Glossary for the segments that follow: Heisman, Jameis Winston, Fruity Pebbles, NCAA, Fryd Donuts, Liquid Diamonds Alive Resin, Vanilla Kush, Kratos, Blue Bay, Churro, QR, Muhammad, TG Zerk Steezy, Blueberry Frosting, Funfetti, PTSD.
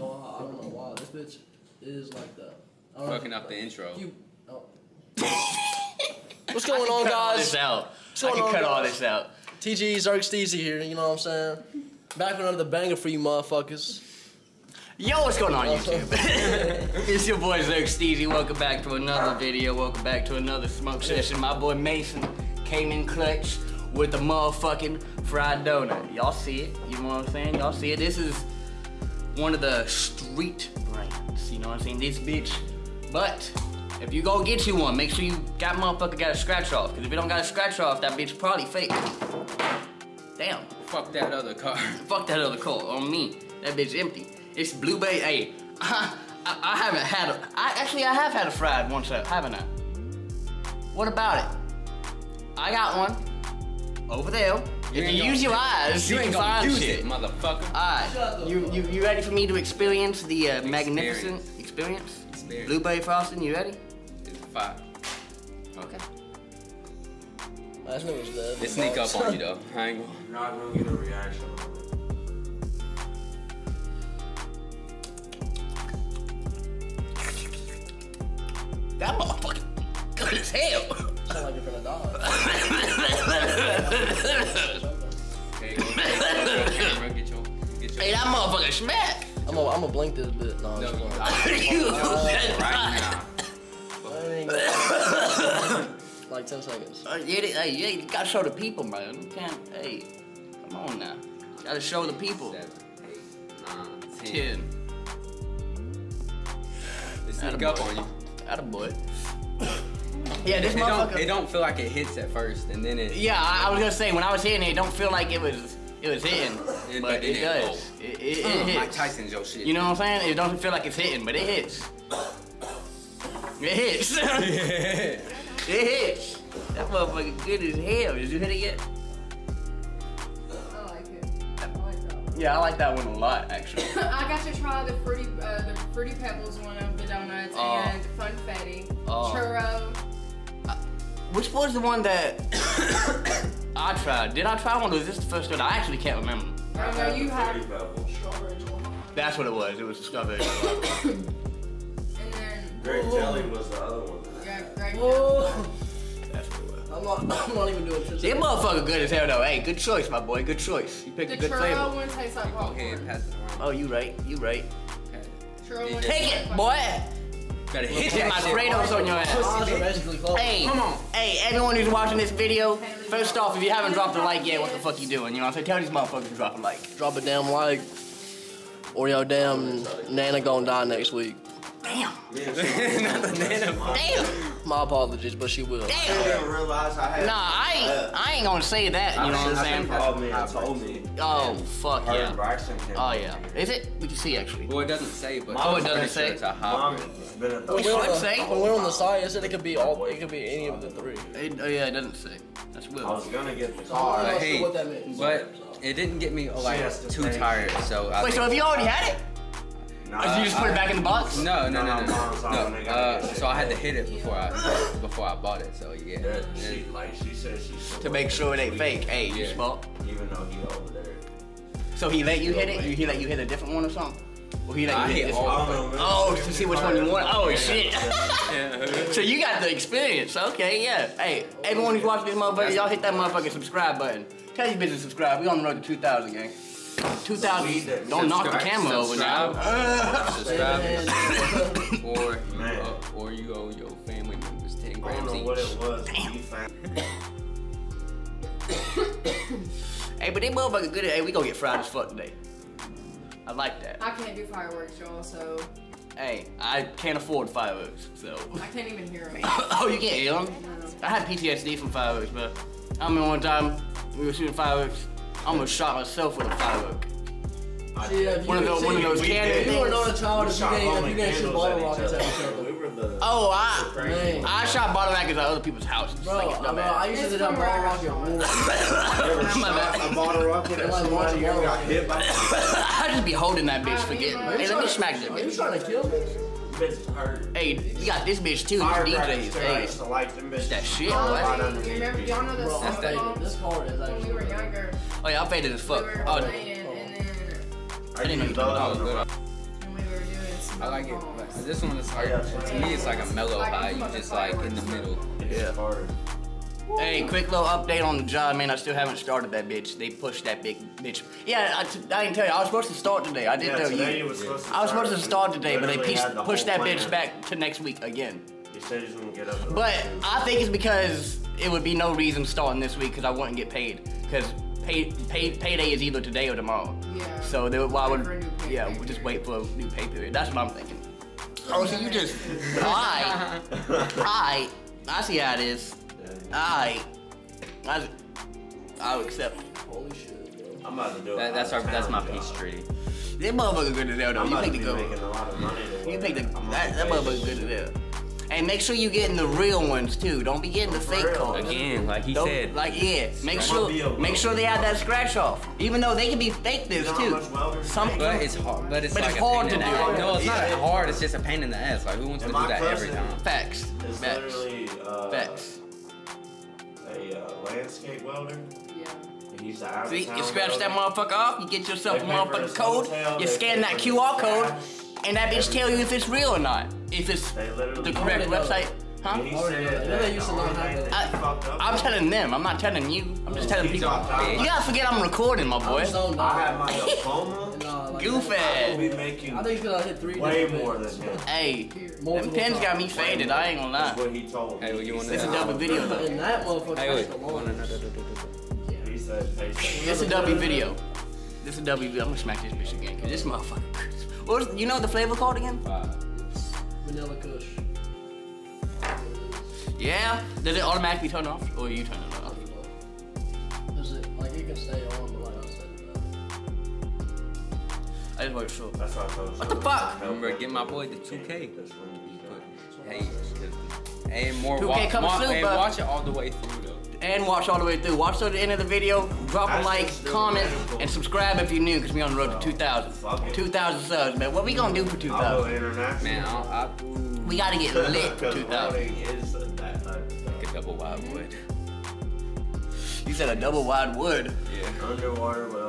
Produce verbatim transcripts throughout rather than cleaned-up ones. gonna lie, I don't know why. This bitch is like that. Fucking up the intro. You, oh. What's going on, guys? I can cut all this out. T G Zerk Steezy here, you know what I'm saying? Back with another banger for you motherfuckers. Yo, what's going on, YouTube? It's your boy Zerk Steezy. Welcome back to another video. Welcome back to another smoke session. My boy Mason came in clutch with the motherfucking Fryd Donut. Y'all see it, you know what I'm saying? Y'all see it. This is one of the street brands, you know what I'm saying? This bitch. But if you go get you one, make sure you got motherfucker got a scratch off. Cause if you don't got a scratch off, that bitch probably fake. Damn. Fuck that other car. Fuck that other car on me. That bitch empty. It's Blue Bay. Hey, I, I, I haven't had a, I actually I have had a fried once, haven't I? What about it? I got one over there. You if you use your eyes, you, you ain't can find shit, it, motherfucker. All right, you, you you ready for me to experience the uh, magnificent experience? experience? Blueberry Frosting, you ready? It's fire. Okay. Last nigga's dead. They sneak up on you though. I ain't gonna. You're not gonna get a reaction. That motherfucker good as hell. Sound like you're gonna die. Hey, that motherfucker smack. I'm gonna I'm blink this bit. No, no, you right now. Like ten seconds. Uh, yeah, hey, yeah, you gotta show the people, man. You can't. Hey, come on now. You gotta show the people. Seven, eight, nine, ten. ten. They sneak up on you. Attaboy. Yeah, this it motherfucker. Don't, it don't feel like it hits at first, and then it. Yeah, I, I was gonna say when I was hitting it, it don't feel like it was it was hitting, it, but it, it does. It, it, it hits. Mike Tyson's your shit. You know what I'm saying? It don't feel like it's hitting, but it hits. It hits. It hits. That motherfucker good as hell. Did you hit it yet? I like it. I like that one. Yeah, I like that one a lot, actually. I got to try the fruity uh, the Fruity Pebbles one of the donuts uh, and Funfetti, uh, Churro. Uh, which was the one that I tried? Did I try one? Or was this the first one? I actually can't remember. I know you had. That's what it was. It was the strawberry. And then Grape Jelly was the other one. Yeah, Grape Jelly. That's what it was. I'm not, I'm not even doing this. That motherfucker good as hell though. Hey, good choice, my boy. Good choice. You picked the a good flavor. The Churro one tastes like popcorn. Oh, you right. You right. Take it, boy. Gotta hit that my Kratos on your ass. Hey, come on. Hey, everyone who's watching this video, first off, if you haven't dropped a like yet, what the fuck you doing? You know what I'm saying? Tell these motherfuckers to drop a like. Drop a damn like, or your damn nana gonna die next week. Damn. Damn. My apologies, but she will. Damn. I didn't realize I had. Nah, I ain't, I ain't gonna say that. You I know what I'm saying? Oh man, told me. Oh fuck yeah. Oh yeah. Is it? We can see actually. Well, it doesn't say, but. Oh, it doesn't say. It's a hybrid. We should say. When we're on the side, it said it could be all. It could be any of the three. It, oh yeah, it doesn't say. That's weird. I was gonna get the car. But hey, what that means. But it didn't get me like too tired, so. Wait, so have you already had it? Nah, oh, so you just put I, it back in the box? No, no, no, no. no. no uh, so I had to hit it before I before I bought it. So yeah. yeah, she, like, she said she to make sure it ain't fake. Hey, yeah. You smoke? Even though he over there. So he let you hit it? He let you hit a different one or something? Or he let nah, you hit, hit all one? Of them. Oh, to see which one you want. Oh shit! So you got the experience. Okay, yeah. Hey, everyone who's watching this motherfucker, y'all hit that motherfucking subscribe button. Tell your bitch to subscribe. We on the road to two thousand, gang. two thousand, don't knock the camera over now. Uh, subscribe, or, you owe, or you owe your family members ten grams each. I don't know what it was. Hey, but they motherfucking good at, hey, we gonna get fried as fuck today. I like that. I can't do fireworks, y'all, so. Hey, I can't afford fireworks, so. I can't even hear them. Oh, you can't hear them? I had P T S D from fireworks, but I remember one time we were shooting fireworks. I'm gonna shot myself with a firework. Yeah, one of those, one of those cannons. You were not a child if you didn't shoot bottle rockets at each other. We were the. Oh, I, I shot bottle rockets at other people's houses. Bro, like, no, I used to do that bottle rocket. You ever shot a bottle rocket at someone you ever got hit by? I just be holding that bitch, forgetting. Hey, let me smack that bitch. You trying to kill me? Hey, you got this bitch too. Fire these D Js. Hey, it's like them bitches. That shit. Y'all know this song. That's that. When we were younger. Oh yeah, I faded as fuck. We oh, playing, oh. And then I didn't even know that was good. I like it. But this one is hard. To me, it's like a mellow high. You just like in the middle. Yeah. Hey, quick little update on the job, man. I still haven't started that bitch. They pushed that big bitch. Yeah, I, t I didn't tell you. I was supposed to start today. I didn't yeah, tell you. you was supposed to I was supposed to start today, but they the pushed that plan. bitch back to next week again. You said you wouldn't get up. But days. I think it's because it would be no reason starting this week because I wouldn't get paid. Because pay, pay, payday is either today or tomorrow. Yeah. So they, why would yeah we'll just wait for a new pay period? That's what I'm thinking. Oh, so you just I I I see how it is. I, I, I'll accept. Holy shit, bro. I'm about to do it. That, that's our, that's my peace tree. That motherfucker good to deal though. You think the good? You think the that that motherfucker good to deal? And make sure you getting the real ones too. Don't be getting the fake cards. Again, like he Don't, said. Like yeah, make sure make sure they have that scratch off. Even though they can be fake this too. Some, but it's hard. But it's, but like it's a hard to do. It. No, it's yeah. not hard. It's just a pain in the ass. Like who wants to do that every time? Facts. Facts. Facts. A uh, landscape welder. Yeah. And you scratch that motherfucker off, you get yourself a motherfucking code, you scan that Q R code, and that bitch tell you if it's real or not. If it's the correct website. Huh? I, I'm telling them, I'm not telling you. I'm just telling people. You gotta forget I'm recording, my boy. I have my diploma. Goof ass. I think you hit three way more than him. Hey. Them pins got me faded, I ain't gonna lie. That's what he told me. Hey, well, you want to It's a double video though. That motherfucker hey, wait. No, no, no, no, no. Yeah. He said, he said. It's a double video. This is a double video. I'm gonna smack this bitch again. Cause this motherfucker. What was, you know what the flavor called again? Uh, Vanilla Kush. Yeah? Does it automatically turn off? Or you turn it off? Does it, like you can stay on, but like I said, I just want sure. That's what I told you. What the fuck? Remember, get my boy the two K. Hey, and more. two K watch, coming watch, soon, and watch it all the way through, though. And watch all the way through. Watch till the end of the video. Drop a like, comment, and subscribe if you're new, because we on the road to two thousand. two thousand subs, man. What we gonna do for two thousand? Man, I, I, we gotta get lit for two thousand. Is that like a double wide wood. You said a double wide wood? Yeah. Underwater, well,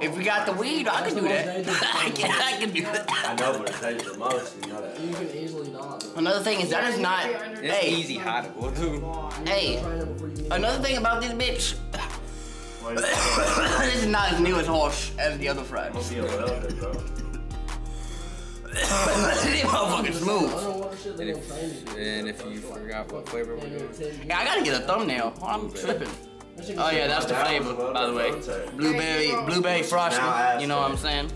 if we got the weed, I can do that. I can, I can do that. I know, but it saves the most. You know that. You can easily not. Another thing is that is not. It's easy hideable too. Hey, another thing about this bitch. This is not as new as harsh as the other fries. This motherfucking smooth. And if, and if you forgot what flavor we're doing, yeah, I gotta get a thumbnail. Oh, I'm tripping. Oh yeah, that's the flavor, by the way. Blueberry, blueberry frosting. You know what I'm saying?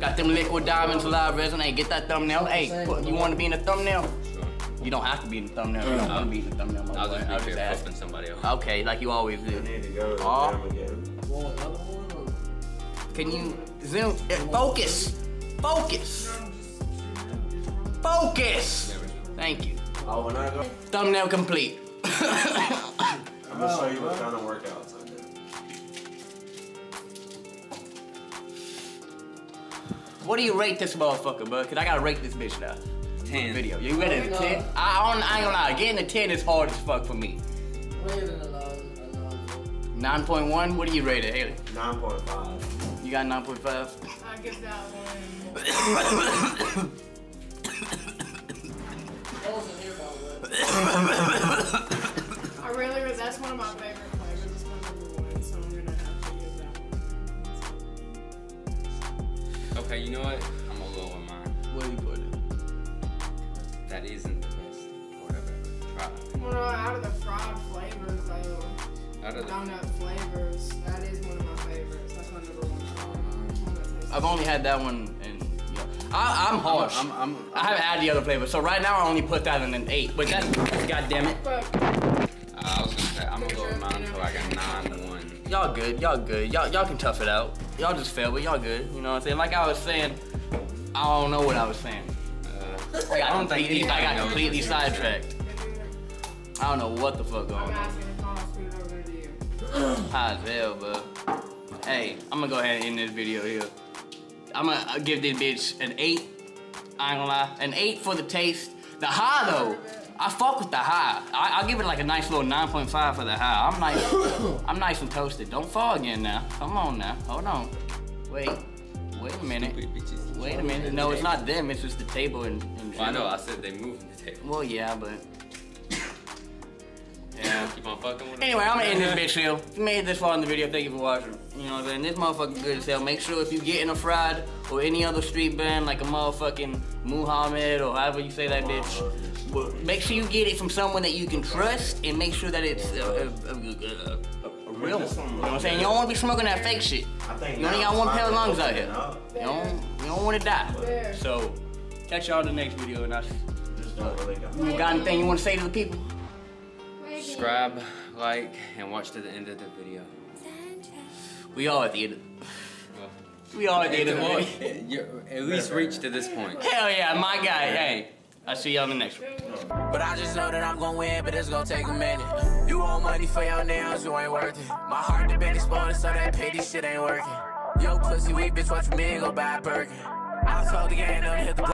Got them Liquid Diamonds Alive Resin. Hey, get that thumbnail. Hey, you want to be in the thumbnail? You don't have to be in the thumbnail. You don't want to be in the thumbnail. I'll just be I'll just asking somebody else. Okay, like you always do. Oh. Can you zoom? Focus, focus, focus. Thank you. Thumbnail complete. I'm gonna show you what kind of workouts I do. What do you rate this motherfucker, bud? Cause I gotta rate this bitch now. ten. Video. You ready to ten? I don't. I ain't gonna lie. Getting a ten is hard as fuck for me. Nine point one. What do you rate it, Haley? Nine point five. You got nine point five. I get that one. I wasn't here about that. I really, that's one of my favorite flavors. It's my number one, so I'm gonna have to give that one. Okay, you know what? I'm a little on mine. What do you put in? That isn't the best. Whatever. Try. Well, out of the fried flavors, though. Out of the donut flavors, that is one of my favorites. That's my number one. I've only had that one in. I, I'm harsh. I'm, I'm, I'm, I haven't added the other flavor, so right now I only put that in an eight. But that's goddamn it. But, I was gonna say, I'm gonna go with mine for like a nine one. Y'all good, y'all good. Y'all y'all can tough it out. Y'all just fail, but y'all good. You know what I'm saying? Like I was saying, I don't know what I was saying. Uh, like I don't think I got knows. completely sidetracked. I don't know what the fuck going on. I'm asking to call food over to you. High as hell, but hey, I'm gonna go ahead and end this video here. I'm gonna give this bitch an eight. I ain't gonna lie. An eight for the taste. The high though. I fuck with the high. I, I'll give it like a nice little nine point five for the high. I'm nice, I'm nice and toasted. Don't fall again now. Come on now. Hold on. Wait. Wait a minute. Bitches. Wait a minute. No, it's not them. It's just the table and. and well, I know. I said they moved the table. Well, yeah, but. Yeah. Keep on fucking with anyway, them. I'm gonna end this bitch, yo. If you made this far in the video, thank you for watching. You know what I'm saying? This motherfucker's good as hell. Make sure if you get in a Fryd or any other street band like a motherfucking Muhammad or however you say that bitch, make sure you get it from someone that you can trust and make sure that it's a, a, a, a, a, a real one. You know what I'm saying? You don't wanna be smoking that fake shit. You only got one pair of lungs out here. You don't, you don't wanna die. So, catch y'all in the next video and I uh, got anything you wanna say to the people? Subscribe, like, and watch to the end of the video. We are at the end of the well, We are at the end of the At least reach to this point. Hell yeah, my guy. Hey, I'll see y'all in the next one. But I just know that I'm gonna win, but it's gonna take a minute. You want money for your nails, you ain't worth it. My heart been exploded, so that pity shit ain't working. Yo, pussy weak, bitch, watch me go buy a burger. I told the game, don't hit the